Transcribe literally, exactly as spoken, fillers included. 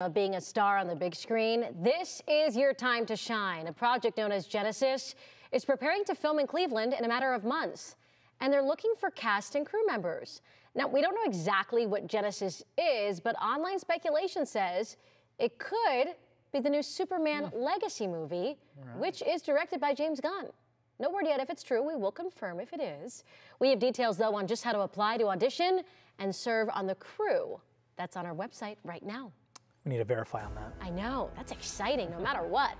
Of being a star on the big screen, this is your time to shine. A project known as Genesis is preparing to film in Cleveland in a matter of months, and they're looking for cast and crew members. Now, we don't know exactly what Genesis is, but online speculation says it could be the new Superman Legacy movie, right, which is directed by James Gunn. No word yet if it's true. We will confirm if it is. We have details, though, on just how to apply to audition and serve on the crew. That's on our website right now. We need to verify on that. I know. That's exciting, no matter what.